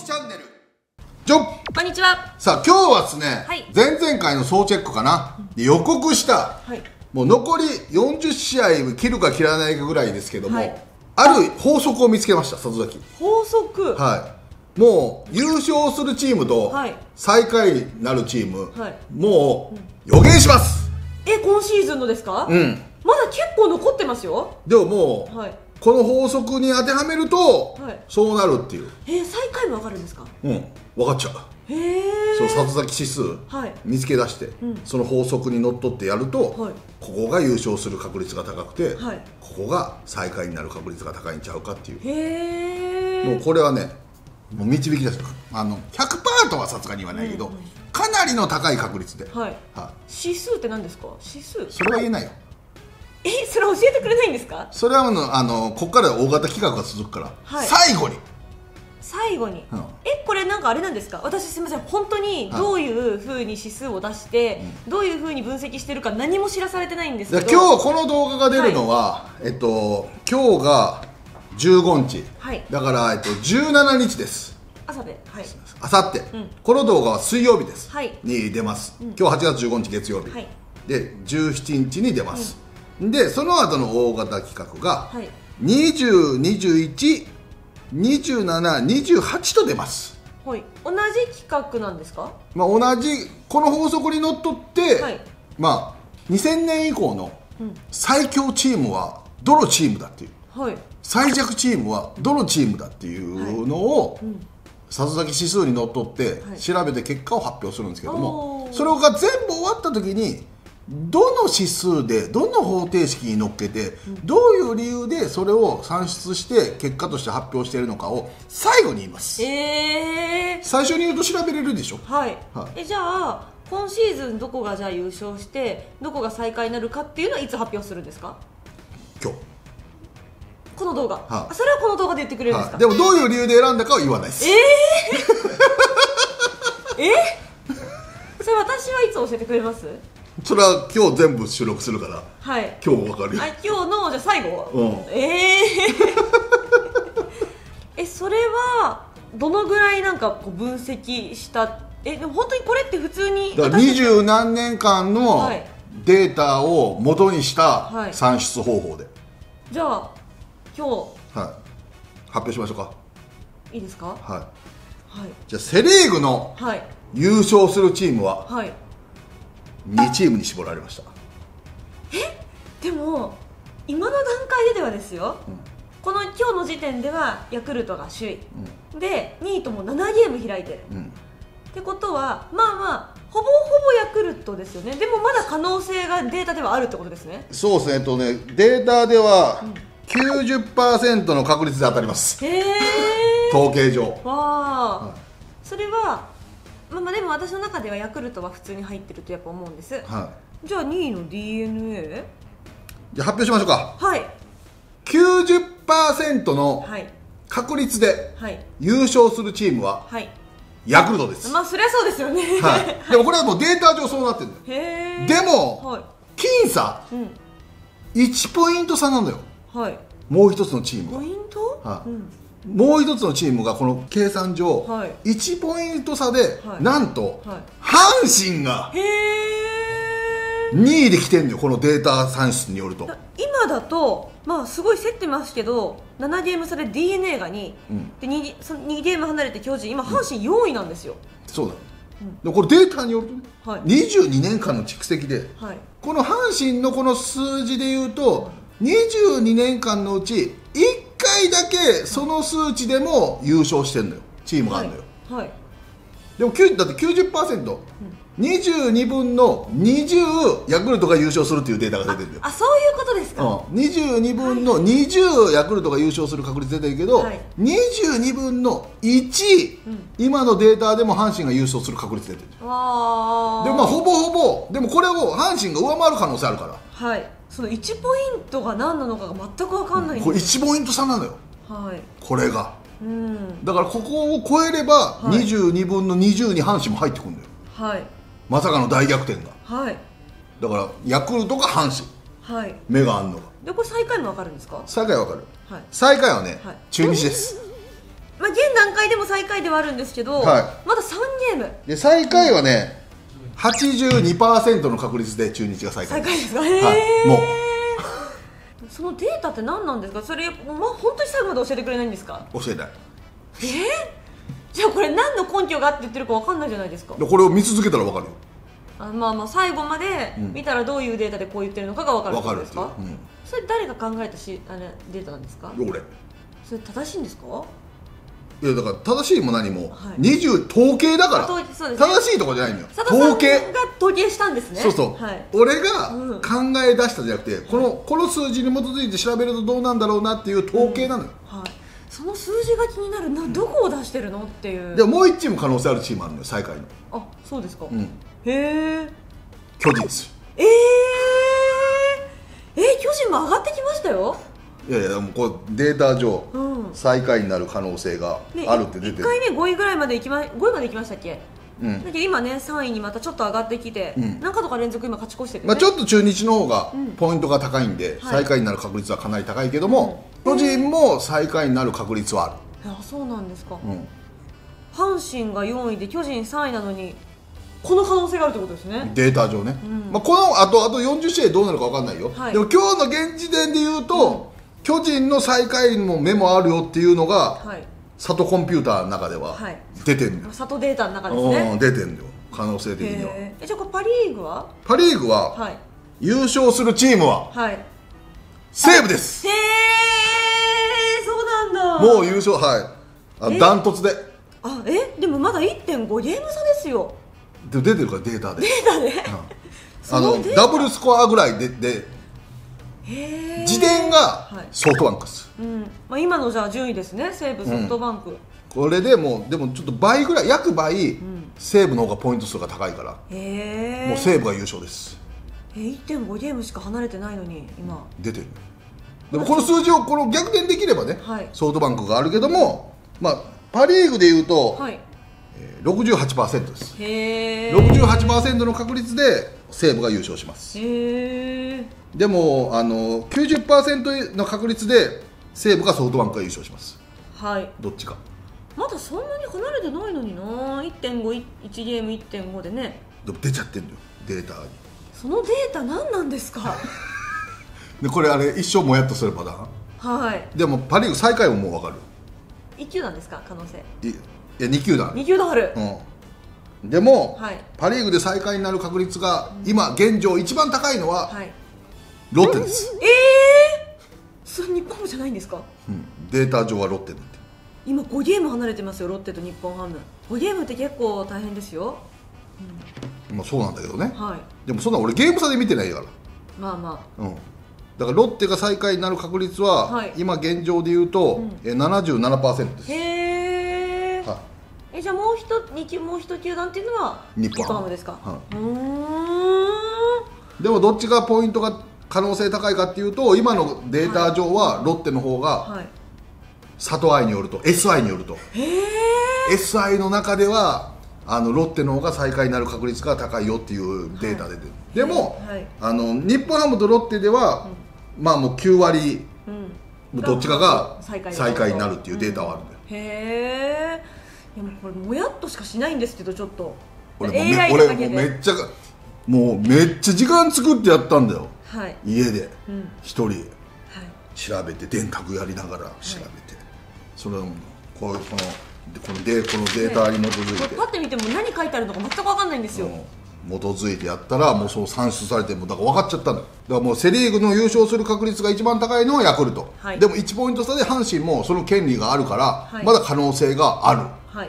きチャンネルジョブ、こんにちは。さあ今日はですね、はい、前々回の総チェックかな、うん、予告した、はい、もう残り40試合切るか切らないかぐらいですけども、はい、ある法則を見つけました。里崎法則、はい、もう優勝するチームと最下位になるチーム、はい、もう予言します。今シーズンのですか？うん、まだ結構残ってますよ。でももう、はい、この法則に当てはめると、はい、そうなるっていう。最下位も分かるんですか？うん、分かっちゃう。その里崎指数、はい、見つけ出して、うん、その法則にのっとってやると、はい、ここが優勝する確率が高くて、はい、ここが最下位になる確率が高いんちゃうかっていう。もうこれはね、もう導き出した。100% はさすがにはないけど、うんうん、かなりの高い確率で、はいはい、指数って何ですか？指数、それは言えないよ。それ教えてくれないんですか？それはここから大型企画が続くから、はい、最後に、うん、これなんかあれなんですか？私すみません、本当にどういうふうに指数を出して、うん、どういうふうに分析してるか何も知らされてないんですけど、今日この動画が出るのは、はい、今日が15日、はい、だから17日です。朝で、はい、明後日、うん、この動画は水曜日です、はい、に出ます。うん、今日8月15日月曜日、はい、で17日に出ます。うん、でその後の大型企画が20、21、27、28と出ます、はい、同じ企画なんですか？まあ同じこの法則にのっとって、はい、まあ、2000年以降の最強チームはどのチームだっていう、はい、最弱チームはどのチームだっていうのを、はい、うん、里崎指数にのっとって調べて結果を発表するんですけども、はい、それが全部終わった時にどの指数でどの方程式に乗っけて、うん、どういう理由でそれを算出して結果として発表しているのかを最後に言います。最初に言うと調べれるでしょ。はい、はい、じゃあ今シーズンどこがじゃあ優勝してどこが最下位になるかっていうのはいつ発表するんですか？今日この動画、はい、それはこの動画で言ってくれるんですか？はい、でもどういう理由で選んだかは言わないです。それ私はいつ教えてくれます？それは今日全部収録するから、はい、今日わかるよ。今日のじゃあ最後、うん、それはどのぐらいなんかこう分析したでも本当にこれって普通に20何年間のデータを元にした算出方法で、はいはい、じゃあ今日、はい、発表しましょうか。いいですか？はい、はい、じゃあセ・リーグの優勝するチームは、はい、2チームに絞られました。でも今の段階ではですよ、うん、この今日の時点ではヤクルトが首位、うん、で2位とも7ゲーム開いてる、うん、ってことはまあまあほぼほぼヤクルトですよね。でもまだ可能性がデータではあるってことですね。そうですね、データでは 90% の確率で当たります、うん、統計上は、うん、それはまあでも私の中ではヤクルトは普通に入ってるとやっぱ思うんです。はい、じゃあ2位の DNA？ じゃあ発表しましょうか。はい。90% の確率で優勝するチームはヤクルトです。はい、まあそりゃそうですよね。はい。でもこれはもうデータ上そうなってるんだよ。へー。でも、はい、僅差、うん、1ポイント差なんだよ。はい。もう一つのチームは。ポイント？はい。うん、もう一つのチームがこの計算上1ポイント差でなんと阪神が2位できてるんだよ、このデータ算出によると。今だとまあすごい競ってますけど7ゲーム差で DNA が2、うん、で 2ゲーム離れて巨人、今阪神4位なんですよ。うん、そうだ、うん、これデータによると、はい、22年間の蓄積で、はい、この阪神のこの数字でいうと22年間のうち1回だけその数値でも優勝してるのよ、チームがあるのよ。はいはい、でもだって 90%、うん、22分の20ヤクルトが優勝するっていうデータが出てるんだよ。あ、そういうことですか。うん、22分の20、はい、ヤクルトが優勝する確率出てるけど、はい、22分の1、うん、今のデータでも阪神が優勝する確率出てる。わー。でもまあほぼほぼでもこれを阪神が上回る可能性あるから。はい、その1ポイントが何なのかが全く分かんないんです。これ1ポイント差なのよ、はい、これが、うん、だからここを超えれば22分の20に阪神も入ってくるんだよ、はい、まさかの大逆転が、はい、だからヤクルトが阪神、はい、目があんのが。でこれ最下位も分かるんですか？最下位分かる、はい、最下位はね、はい、中日です。まあ現段階でも最下位ではあるんですけど、はい、まだ3ゲームで最下位はね 82% の確率で中日が最下位です。最下位ですか。もうそのデータって何なんですか。それ、まあ、本当に最後まで教えてくれないんですか。教えない。じゃあこれ何の根拠があって言ってるか分かんないじゃないですか。これを見続けたら分かるよ。まあまあ最後まで見たらどういうデータでこう言ってるのかが分かるってことですか。それ誰が考えたデータなんですか。俺。それ正しいんですか。いやだから正しいも何も20統計だから正しいとかじゃないのよ。統計が統計したんですね。そうそう、俺が考え出したじゃなくてこの数字に基づいて調べるとどうなんだろうなっていう統計なのよ。その数字が気になるな、どこを出してるのっていう。でもう1チーム可能性あるチームあるのよ、最下位の。あ、そうですか。へえ。巨人です。巨人も上がってきましたよ。いやいや、もうこれデータ上最下位になる可能性があるって出てる。1回目5位ぐらいまで行きましたっけ。だけど今ね3位にまたちょっと上がってきて、何かとか連続今勝ち越してて、ちょっと中日の方がポイントが高いんで最下位になる確率はかなり高いけども、巨人も最下位になる確率はある。そうなんですか。阪神が4位で巨人3位なのにこの可能性があるってことですね、データ上ね。このあと40試合どうなるか分かんないよ。でも今日の現時点で言うと巨人の最下位の目もあるよっていうのが佐藤コンピューターの中では出てるんだよ。佐藤データの中ですね、出てるんだよ、可能性的には。じゃあパ・リーグは、パ・リーグは優勝するチームは西武です。へえ、そうなんだ。もう優勝、はい、ダントツで。あ、でもまだ 1.5 ゲーム差ですよ。でも出てるからデータで、データでダブルスコアぐらいで時点がソフトバンクです。今のじゃあ順位ですね、西武、ソフトバンク。これでもうでもちょっと倍ぐらい、約倍西武の方がポイント数が高いから、もう西武が優勝です。 1.5 ゲームしか離れてないのに今出てる。でもこの数字をこの逆転できればね、ソフトバンクがあるけども、パ・リーグでいうと 68% です。 68% の確率で西武が優勝します。でも90% の確率で西武かソフトバンクが優勝します。はい、どっちか。まだそんなに離れてないのにな。 1.51 ゲーム 1.5 でね。でも出ちゃってるのよ、データに。そのデータ何なんですか。でこれあれ一生もやっとするパターン。はい、でもパ・リーグ最下位ももう分かる。1球団ですか、可能性。いや2球団、2球団ある。でも、パ・リーグで最下位になる確率が今現状一番高いのはロッテです。それ日本ハムじゃないんですか。データ上はロッテだって。今5ゲーム離れてますよ、ロッテと日本ハム。5ゲームって結構大変ですよ。まあそうなんだけどね。でもそんな俺ゲーム差で見てないから。まあまあ、だからロッテが最下位になる確率は今現状で言うと 77% です。じゃあもう一球団っていうのは日本ハムですか。でもどっちがポイントが可能性高いかっていうと、今のデータ上はロッテの方が佐藤愛によると SI によると SI の中ではロッテの方が最下位になる確率が高いよっていうデータ出てる。でも日本ハムとロッテではまあもう9割どっちかが最下位になるっていうデータはあるんだよ。へえ。でもこれもやっとしかしないんですけど、ちょっと俺めっちゃ時間作ってやったんだよ、家で一人調べて、電卓やりながら調べて、それをこのデータに基づいてパッて見ても何書いてあるのか全く分かんないんですよ。基づいてやったらもうそう算出されて、もうだから分かっちゃったんだよ。だからもうセ・リーグの優勝する確率が一番高いのはヤクルト、でも1ポイント差で阪神もその権利があるからまだ可能性がある、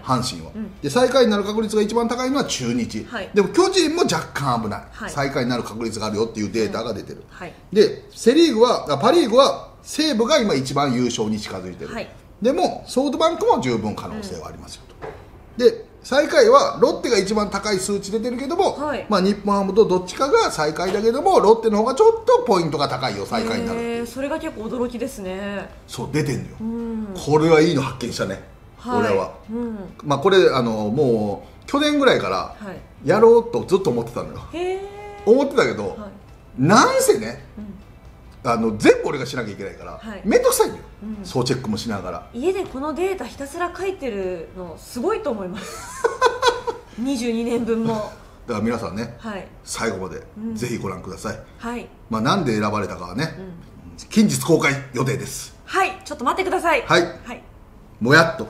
阪神は。で最下位になる確率が一番高いのは中日、でも巨人も若干危ない、最下位になる確率があるよっていうデータが出てる。でセ・リーグはパ・リーグは西武が今一番優勝に近づいてる。でもソフトバンクも十分可能性はありますよと。で最下位はロッテが一番高い数値出てるけども、まあ日本ハムとどっちかが最下位だけども、ロッテの方がちょっとポイントが高いよ、最下位になるっていう。それが結構驚きですね。そう出てんのよ。これはいいの発見したね、俺は。まあこれもう去年ぐらいからやろうとずっと思ってたのよ。思ってたけど、なんせね全部俺がしなきゃいけないから面倒くさいんだよ、総チェックもしながら。家でこのデータひたすら書いてるのすごいと思います。22年分も。だから皆さんね、最後までぜひご覧ください。まあなんで選ばれたかはね、近日公開予定です。はい、ちょっと待ってください。はい、もやっと